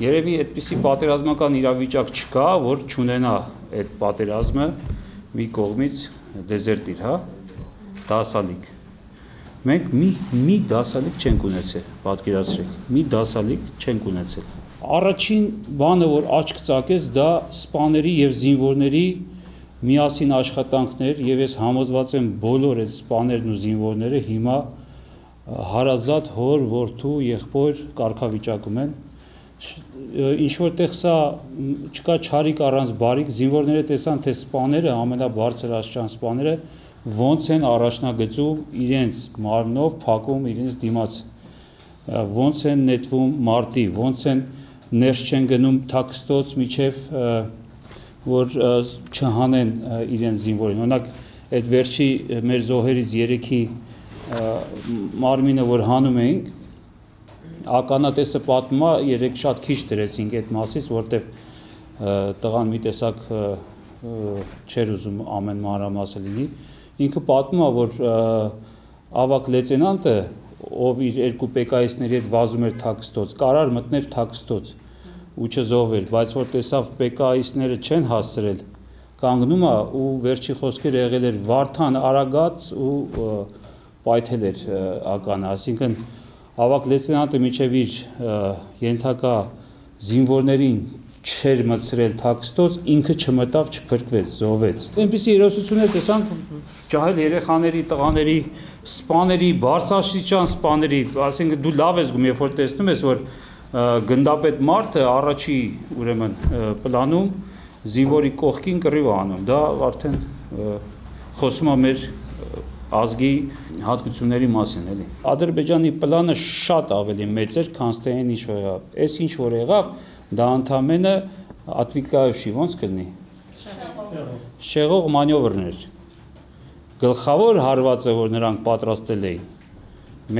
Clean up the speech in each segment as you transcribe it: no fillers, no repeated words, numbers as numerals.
Երևի այդպիսի պատերազմական իրավիճակ չկա, որ չունենա այդ պատերազմը մի կողմից դեզերտիր, հա, դասալիկ։ Մենք մի դասալիկ չենք ունեցել, պատկերացրեք, մի դասալիկ չենք ունեցել։ Առաջին բանը, որ աչք ծակեց, դա սպաների և զինվորների միասին աշխատանքներ, և ես համոզված եմ բոլոր այդ սպաներն ու զինվորները հիմա հարազատ հոր, որդու, եղբոր կարգավիճակում են։ Ինչ-որ տեղ սա չկա չարիք առանց բարիք, զինվորները տեսան, թե սպաները, ամենաբարձր աստիճան սպաները, ոնց են առաջնագծում իրենց մարմնով, փակում իրենց դիմաց, ոնց են նետվում մարտի, ոնց են ներս չեն գնում թաքստոց միջև որ չհանեն իրեն զինվորին։ Օրինակ այդ վերջի մեր զոհերից 3-ի մարմինը որ հանում էինք, ականատեսը պատմում է, երեք շատ քիչ դրեցինք այդ մասից, որտեվ տղան մի տեսակ չեր ուզում ամեն մանրամասը լինի։ Ինքը պատմում է, որ ավագ լեյտենանտը, ով իր երկու պեկայիստների հետ վազում էր թաքստոց, կարար մտներ թաքստոց ու չզովեր, բայց որ տեսավ պեկայիստները չեն հասցրել, կանգնում է ու վերջի խոսքերը եղել էր Վարդան Արագած ու պայթել էր ականը, այսինքն ավագ լեյտենանտը մինչև իր ենթակա զինվորներին չեր մտցրել թաքստոց, ինքը չմտավ, չփրկվեց, զովեց։ Այնպիսի երևույթներ տեսանք ջահել երեխաների, տղաների, սպաների, բարձրաստիճան սպաների, ասենք դու լավ ես գում, երբ որ տեսնում ես, որ գնդապետ մարդը առաջի ուրեմն պլանում զինվորի կողքին կռիվ անում, դա արդեն խոսում է մեր ազգի հատկությունների մասին էլի։ Ադրբեջանի պլանը շատ ավելի մեծ էր, քան ստեին ինչ որ եղավ։ Էս ինչ որ եղավ, դա ընդամենը Ատվիկայոշի ոնց կլինի։ Շեղող մանյովրներ։ Գլխավոր հարվածը, որ նրանք պատրաստել էին,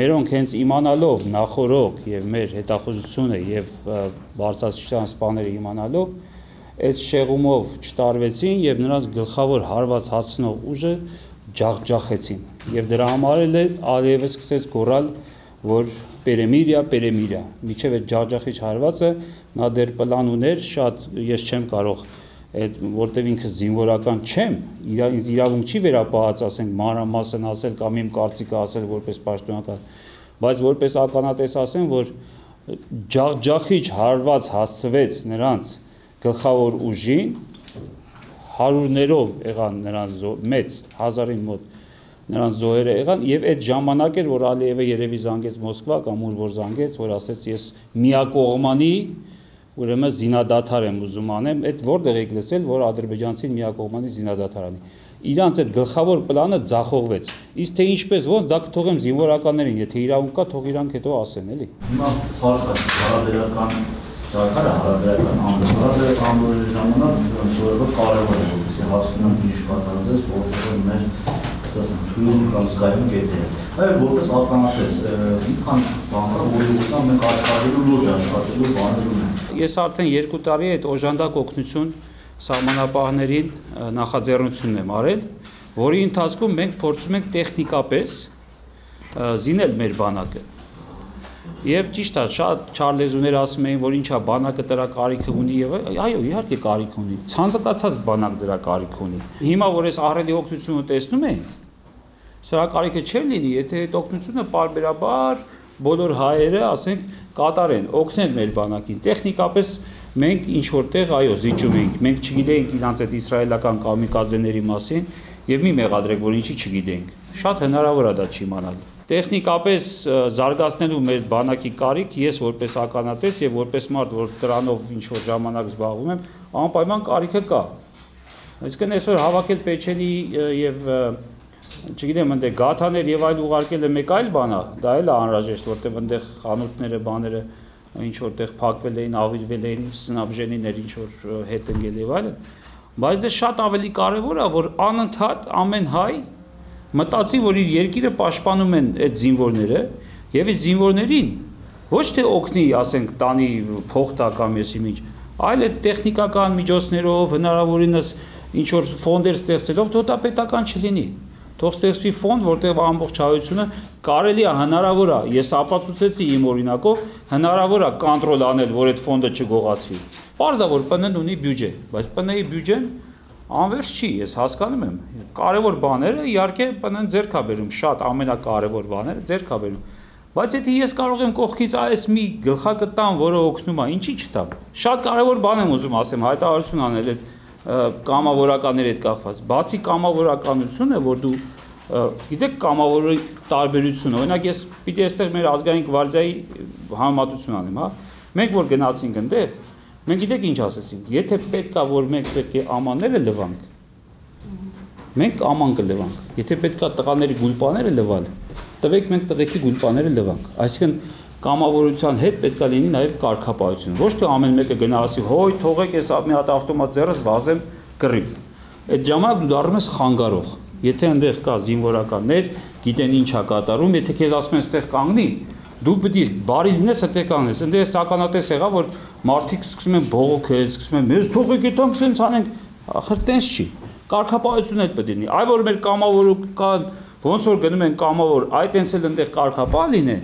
մերոնք հենց իմանալով նախորոք և մեր հետախուզությունը և բարձրաստիճան սպաները իմանալով, այդ շեղումով չտարվեցին և նրանց գլխավոր հարված հասցնող ուժը ջախջախեցին և դրա համար Ալիևը սկսեց գոռալ, որ պերեմիրիա, պերեմիրիա, միջև այդ ջախջախիչ հարվածը նա դեր պլան ուներ, շատ ես չեմ կարող, որտև ինքս զինվորական չեմ, իրավունք չի վերապահած, ասենք, մանրամասն ասել կամ իմ կարծիքը ասել որպես պաշտոնական, բայց որպես ականատես ասեմ, որ ջախջախիչ հարված հասցվեց նրանց գլխավոր ուժին, հարուրներով եղան նրանց մեծ, 1000-ին մոտ նրանց զոհերը եղան և այդ ժամանակ էր, որ Ալիևը երևի զանգեց Մոսկվա կամ ուր որ զանգեց, որ ասեց ես միակողմանի ուրեմն զինադադար եմ ուզում անեմ, այդ որտեղ եք լսել, որ ադրբեջանցին միակողմանի զինադադար անի։ Իրանց այդ գլխավոր պլանը ձախողվեց, իսկ թե ինչպես ոնց դա կթողեմ զինվորականներին, եթե իրավունք կա, թող իրանք հետո ասեն, էլի։ Հիմա փառք է հարաբերական դարքարը հարաբերական ամբողջ ժամանակ ուսումնասիրելով կարևոր է, որպեսզի հասկանանք ինչ կատարվեց, որտեղ մեր թույլ կամ զգայուն կետերը։ Այլ որպես ականատես, մի քանի բանկա, որի ուղղությամբ մենք աշխատելու, լուրջ աշխատելու բաներ ունենք։ Ես արդեն 2 տարի այդ օժանդակ օգնություն սահմանապահներին նախաձեռնությունն եմ արել, որի ընթացքում մենք փորձում ենք տեխնիկապես զինել մեր բանակը։ Եվ ճիշտ է, շատ չարլեզուներ ասում էին, որ ինչա բանակը դրա կարիք ունի եւ այո, իհարկե կարիք ունի։ Ցանցակացած բանակ դրա կարիք ունի։ Հիմա որ այս ահռելի օգնությունը տեսնում ենք, սա կարիքը չէ լինի, եթե այդ օգնությունը բարբերաբար բոլոր հայերը, ասենք, կատարեն, օգնեն մեր բանակին։ Տեխնիկապես մենք ինչ որտեղ այո զիջում ենք, մենք չգիտենք իրանց այդ իսրայելական կամիկազեների մասին եւ մի մեղադրեք, որ ինչի չգիտենք։ Շատ հնարավոր է դա չիմանալ։ Տեխնիկապես զարգացնելու մեր բանակի կարիք, ես որպես ականատես և որպես մարդ, որ դրանով ինչ-որ ժամանակ զբաղվում եմ, անպայման կարիքը կա։ Այսինքն այսօր հավաքել պեչելի և չգիտեմ ընդեղ գաթաներ և այլ ուղարկելը մեկ այլ բան է, դա էլ է անհրաժեշտ, որտեղ ընդեղ խանութները, բաները ինչ-որ տեղ փակվել էին, ավիրվել էին, սնաբժենիներ ինչ-որ հետ ընկել և այլն, բայց դա շատ ավելի կարևոր է, որ անընդհատ ամեն հայ մտածի, որ իր երկիրը պաշտպանում են այդ զինվորները և այդ զինվորներին ոչ թե օգնի, ասենք, տանի փոխտա կամ եսի մինչ, այլ այդ տեխնիկական միջոցներով, հնարավորինս ինչ-որ ֆոնդեր ստեղծելով, թոթա պետական չլինի։ Թող ստեղծվի ֆոնդ, որտեղ ամբողջ հայությունը կարելի է, հնարավոր է, ես ապացուցեցի իմ օրինակով, հնարավոր է կոնտրոլ անել, որ այդ ֆոնդը չգողացվի։ Պարզ է, որ ՊՆ-ն ունի բյուջե, բայց ՊՆ-ի բյուջեն անվերջ չի, ես հասկանում եմ։ Կարևոր բաները իհարկե ՊՆ-ն ձեռք է բերում, շատ ամենակարևոր բաները ձեռք է բերում։ Բայց եթե ես կարող եմ կողքից այս մի գլխակը տամ, որը օգնում է, ինչի՞ չտամ։ Շատ կարևոր բան եմ ուզում ասեմ, հայտարարություն անել այդ կամավորականների հետ կախված։ Բացի կամավորականությունը, որ դու գիտեք կամավորի տարբերությունը, օրինակ ես պիտի այստեղ մեր ազգային գվարդիայի համատություն անեմ, հա։ Մենք որ գնացինք այնտեղ, մենք գիտեք ինչ ասեցինք, եթե պետքա որ մենք պետք է ամանները լվանք, մենք աման կլվանք, եթե պետքա տղաների գուլպաները լվալ, տվեք մենք տղեկի գուլպաները լվանք, այսինքն կամավորության հետ պետք է լինի նաև կարգապահություն։ Ոչ թե ամեն մեկը գնա ասի, հոյ, թողեք ես մի հատ ավտոմատ ձեռս վազեմ գրիվ։ Այդ ժամանակ դու դառնում ես խանգարող։ Եթե այնտեղ կա զինվորականներ, գիտեն ինչ է կատարում, եթե քեզ ասում են այդտեղ կանգնի, դու պետք է բարի լինես, այդտեղ կանգնես։ Այնտեղ սականատես եղա, որ մարդիկ սկսում են բողոքել, սկսում են մեզ թողեք այդտեղ սենց անենք, ախր տենց չի։ Կարգապահությունը այդ պետք է լինի։ Այ որ մեր կամավորական ոնց որ գնում են կամավոր, այ տենց էլ այնտեղ կարգապահ լինի,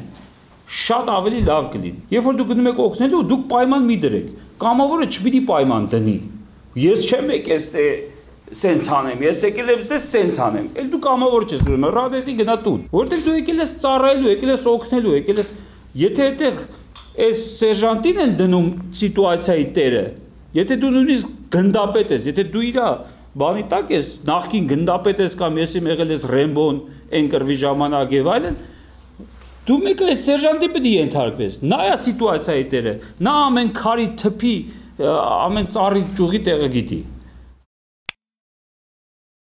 շատ ավելի լավ կլինի։ Երբ որ դուք գնում եք օգնելու, դուք պայման մի դրեք։ Կամավորը չպիտի պայման դնի։ Ես չեմ եկել ստե սենց անեմ, ես եկել եմ ստե սենց անեմ։ Էլ դու կամավոր չես ուրեմն, ռադերի գնա տուն։ Որտեղ դու եկել ես ծառայելու, եկել ես օգնելու, եկել ես, եթե այդտեղ այս սերժանտին են դնում սիտուացիայի տերը, եթե դու նույնիսկ գնդապետ ես, եթե դու իրա բանի տակ ես, նախքին գնդապետ ես կամ ես իմ եղել ես Ռեմբոն, այն կրվի ժամանակ եւ այլն, դու մեկը այս սերժանտի պետք է ենթարկվես, նա է սիտուացիայի տերը, նա ամեն քարի թփի, ամեն ծառի ճյուղի տեղը գիտի։